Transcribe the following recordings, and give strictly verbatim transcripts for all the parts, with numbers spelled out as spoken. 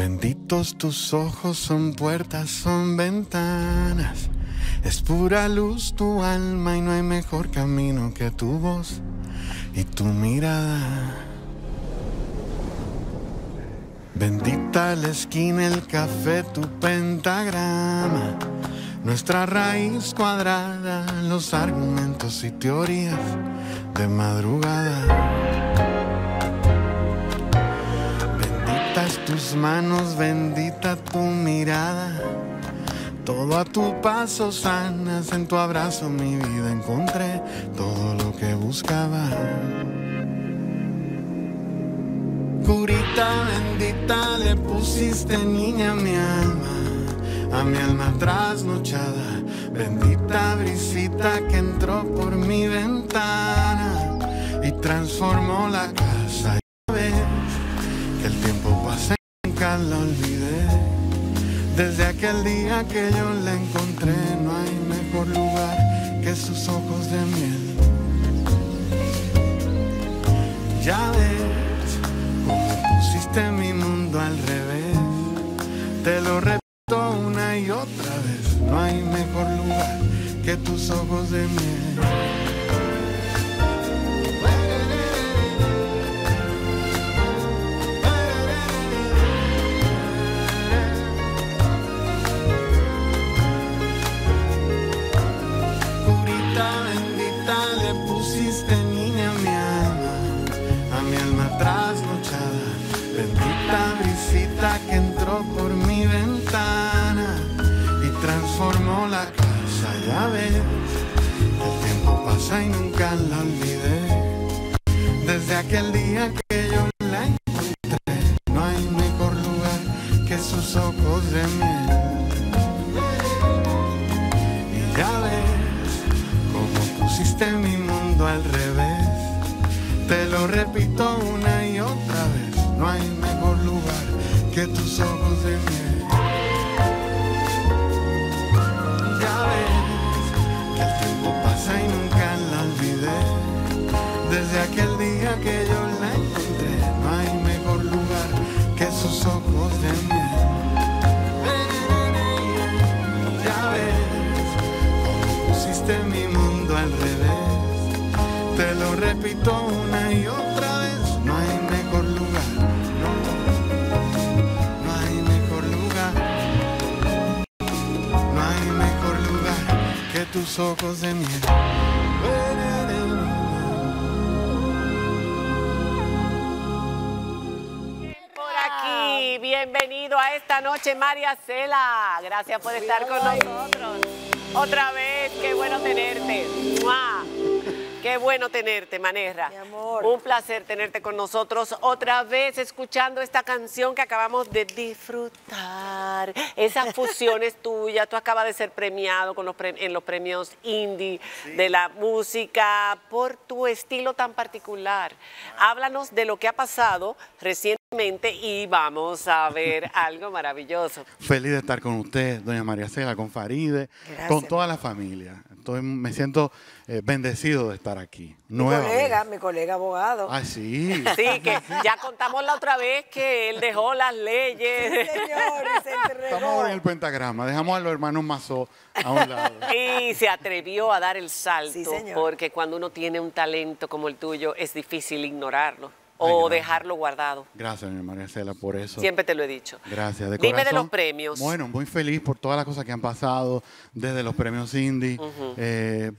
Benditos tus ojos, son puertas, son ventanas. Es pura luz tu alma y no hay mejor camino que tu voz y tu mirada. Bendita la esquina, el café, tu pentagrama. Nuestra raíz cuadrada, los argumentos y teorías de madrugada. Benditas tus manos, bendita tu mirada. Todo a tu paso sanas, en tu abrazo mi vida encontré todo lo que buscaba. Curita bendita le pusiste, niña, mi alma, a mi alma trasnochada. Bendita brisita que entró por mi ventana y transformó la casa. Y una vez que el tiempo pase, nunca la olvidé. Desde aquel día que yo la encontré, no hay mejor lugar que sus ojos de miel. Ya ves pusiste mi mundo al revés, te lo repito una y otra vez, no hay mejor lugar que tus ojos de miel. Purita bendita le pusiste, niña, mi alma, a mi alma trasnochada. Bendita brisita que entró por mi ventana y transformó la casa, ya ves. El tiempo pasa y nunca la olvidé. Desde aquel día que yo la encontré, no hay mejor lugar que sus ojos de miel. Y ya ves cómo pusiste mi mundo al revés. Te lo repito una y otra vez. No hay mejor lugar que tus ojos de miel. Ya ves que el tiempo pasa y nunca la olvidé. Desde aquel día que yo la encontré, no hay mejor lugar que sus ojos de miel. Ya ves cómo pusiste mi mundo al revés. Te lo repito una y otra vez. No hay mejor lugar. Tus ojos de miel. Por aquí, bienvenido a esta noche, Mariasela. Gracias por estar con nosotros. Otra vez, qué bueno tenerte. ¡Mua! Qué bueno tenerte, Manerra. Mi amor. Un placer tenerte con nosotros otra vez, escuchando esta canción que acabamos de disfrutar. Esas fusiones tuyas, tú acabas de ser premiado con los pre en los premios indie, sí, de la música, por tu estilo tan particular. Ah. Háblanos de lo que ha pasado recientemente y vamos a ver algo maravilloso. Feliz de estar con usted, doña Mariasela, con Faride, gracias, con toda la familia. Entonces me siento eh, bendecido de estar aquí. Mi colega, mi colega abogado. Ah, sí. Sí, que ya contamos la otra vez que él dejó las leyes. Sí, señores, se entregó. Estamos ahora en el pentagrama, dejamos a los hermanos Mazó a un lado. Y se atrevió a dar el salto, sí, señor, porque cuando uno tiene un talento como el tuyo es difícil ignorarlo o Ay, dejarlo guardado. Gracias, mi Mariasela, por eso. Siempre te lo he dicho. Gracias. De Dime corazón, de los premios. Bueno, muy feliz por todas las cosas que han pasado, desde los premios indie, uh-huh, eh,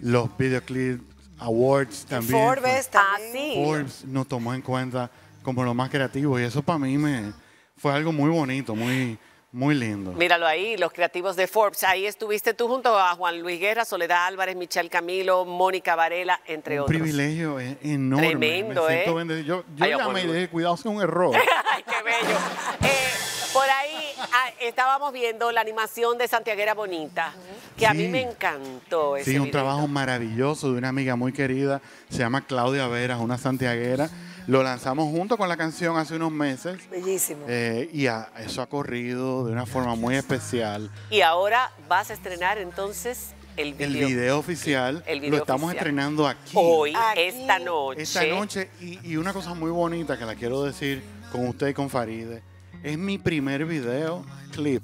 los videoclip awards también. Forbes también. Ah, sí. Forbes nos tomó en cuenta como lo más creativo y eso para mí me fue algo muy bonito, muy, muy lindo. Míralo ahí, los creativos de Forbes. Ahí estuviste tú junto a Juan Luis Guerra, Soledad Álvarez, Michel Camilo, Mónica Varela, entre Un otros. Un privilegio enorme. Tremendo, me siento ¿eh? Yo, yo Ay, ya me dije, cuidado, es un error. Ay, qué bello. eh, por ahí Ah, estábamos viendo la animación de Santiaguera Bonita, que sí, a mí me encantó. Ese sí, un video. Trabajo maravilloso de una amiga muy querida, se llama Claudia Vera, una santiaguera. Lo lanzamos junto con la canción hace unos meses. Bellísimo. Eh, y a, eso ha corrido de una forma muy especial. Y ahora vas a estrenar entonces... El video, el video oficial el video lo estamos oficial. estrenando aquí. Hoy, aquí, esta noche. Esta noche, y, y una cosa muy bonita que la quiero decir con usted y con Faride. es mi primer video clip.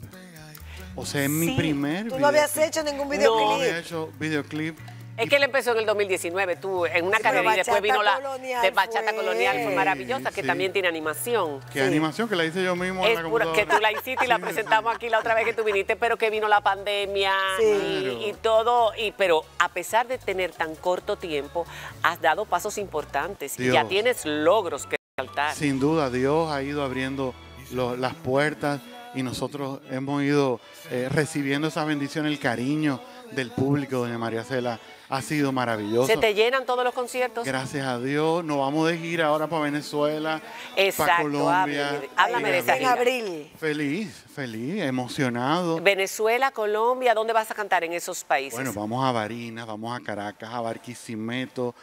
O sea, es sí, mi primer video. ¿Tú no habías hecho ningún videoclip? No, no había hecho videoclip. Es que él empezó en el dos mil diecinueve, tú, en una sí, carrera, y después vino la de Bachata Colonial, fue maravillosa, sí, que sí. también tiene animación. ¿Qué sí. animación? Que la hice yo mismo. Es en la pura, que tú la hiciste y la presentamos aquí la otra vez que tú viniste, pero que vino la pandemia sí. y, y todo. Y, pero a pesar de tener tan corto tiempo, has dado pasos importantes Dios. y ya tienes logros que resaltar. Sin duda, Dios ha ido abriendo lo, las puertas y nosotros hemos ido eh, recibiendo esa bendición, el cariño del público, doña Mariasela. Ha sido maravilloso. ¿Se te llenan todos los conciertos? Gracias a Dios. Nos vamos de gira ahora para Venezuela, Exacto, para Colombia. Háblame, háblame de esa gira. En abril. Feliz, feliz, emocionado. Venezuela, Colombia, ¿dónde vas a cantar en esos países? Bueno, vamos a Barinas, vamos a Caracas, a Barquisimeto,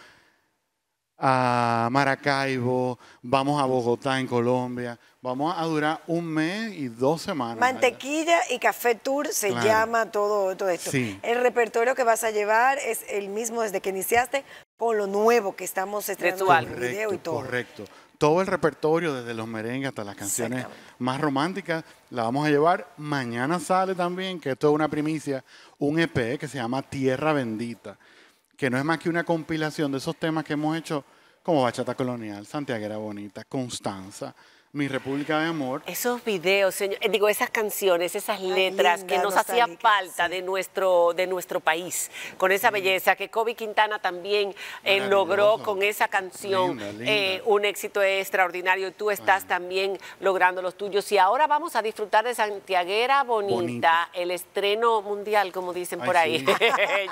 a Maracaibo, vamos a Bogotá en Colombia. Vamos a durar un mes y dos semanas. Mantequilla allá. y Café Tour se claro. llama todo, todo esto. Sí. El repertorio que vas a llevar es el mismo desde que iniciaste, con lo nuevo que estamos estrenando en el video y todo. Correcto. Todo el repertorio, desde los merengues hasta las canciones más románticas, la vamos a llevar. Mañana sale también, que esto es una primicia, un E P que se llama Tierra Bendita, que no es más que una compilación de esos temas que hemos hecho como Bachata Colonial, Santiaguera Bonita, Constanza, Mi República de Amor. Esos videos, señor, digo, esas canciones, esas letras linda, que nos hacía falta sí. de, nuestro, de nuestro país, con esa sí. belleza que Kobe Quintana también eh, logró con esa canción, linda, linda. Eh, un éxito extraordinario. Tú estás bueno. también logrando los tuyos. Y ahora vamos a disfrutar de Santiaguera Bonita, Bonita. el estreno mundial, como dicen Ay, por ahí. Sí.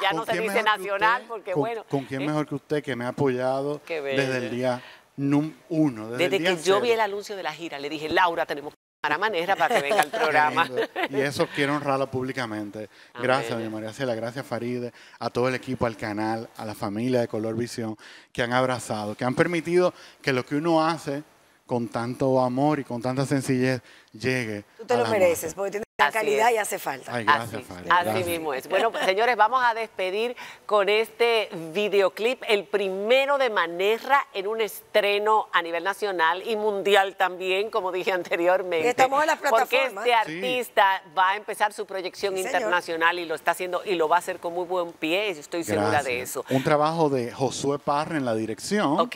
Ya no se dice nacional, usted, porque con, bueno. ¿Con quién eh? mejor que usted que me ha apoyado desde el día uno, desde, desde que cero. yo vi el anuncio de la gira, le dije, Laura, tenemos que llamar a Manerra para que venga al programa. Y eso quiero honrarla públicamente. Gracias, doña Mariasela, gracias, Faride, a todo el equipo, al canal, a la familia de Color Visión, que han abrazado, que han permitido que lo que uno hace con tanto amor y con tanta sencillez llegue. Tú te lo mereces, porque tienes la calidad y hace falta. Ay, gracias, así, Faride, así gracias. mismo es. Bueno, pues, señores, vamos a despedir con este videoclip, el primero de Manerra en un estreno a nivel nacional y mundial también, como dije anteriormente. Estamos en las plataformas. Porque este artista sí. va a empezar su proyección sí, internacional señor. y lo está haciendo y lo va a hacer con muy buen pie, estoy gracias. segura de eso. Un trabajo de Josué Parra en la dirección. Ok.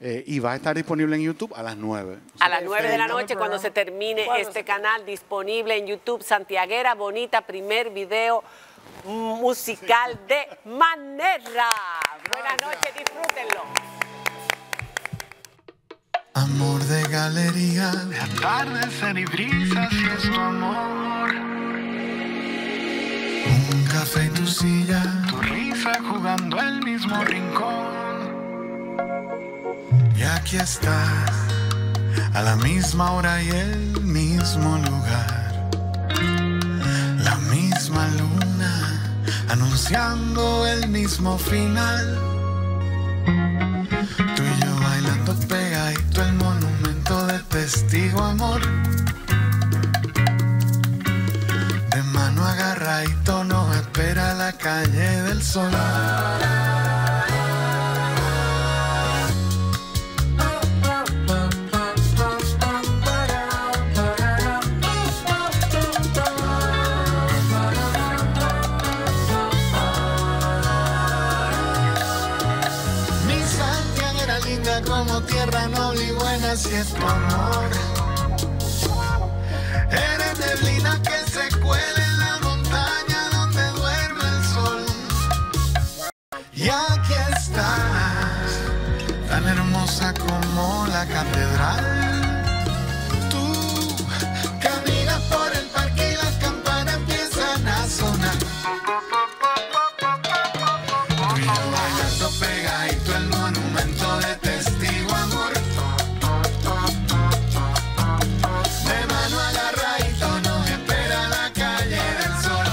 Eh, y va a estar disponible en YouTube a las nueve. O sea, a las nueve de la noche, cuando se termine este canal, disponible en YouTube, Santiaguera Bonita, primer video musical sí. de Manerra. Buenas noches, disfrútenlo. Amor de galería, de atardecer y brisas, si es tu amor. Un café en tu silla, tu risa jugando el mismo rincón. Y aquí estás, a la misma hora y el mismo lugar. La misma luna, anunciando el mismo final. Tú y yo bailando pegadito, el monumento de testigo amor. De mano agarradito nos espera la calle del sol. Tierra noble y buena si es tu amor. Eres neblina que se cuela en la montaña donde duerme el sol. Y aquí estás, tan hermosa como la catedral. Tú caminas por el parque y las campanas empiezan a sonar. Tú y yo bailando pegadito el monumento de testigo amor. De mano agarradito nos espera la calle del sol.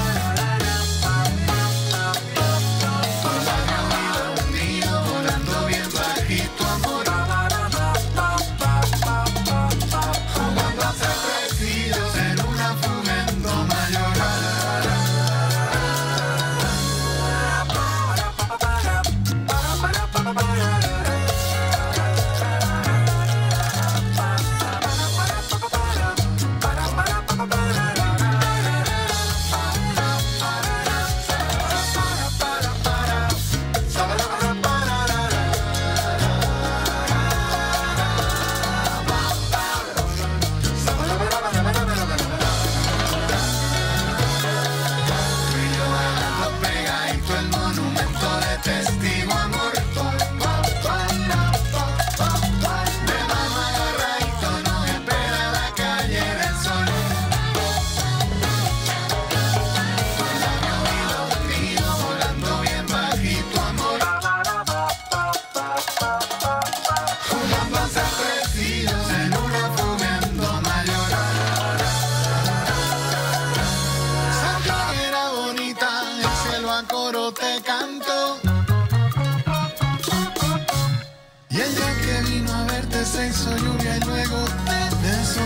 Por la cabida unido volando bien bajito amor. que luego te besó.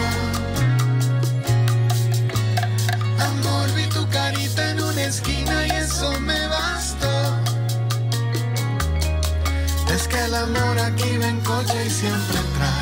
Amor, vi tu carita en una esquina y eso me bastó. Es que el amor aquí va en coche y siempre trae.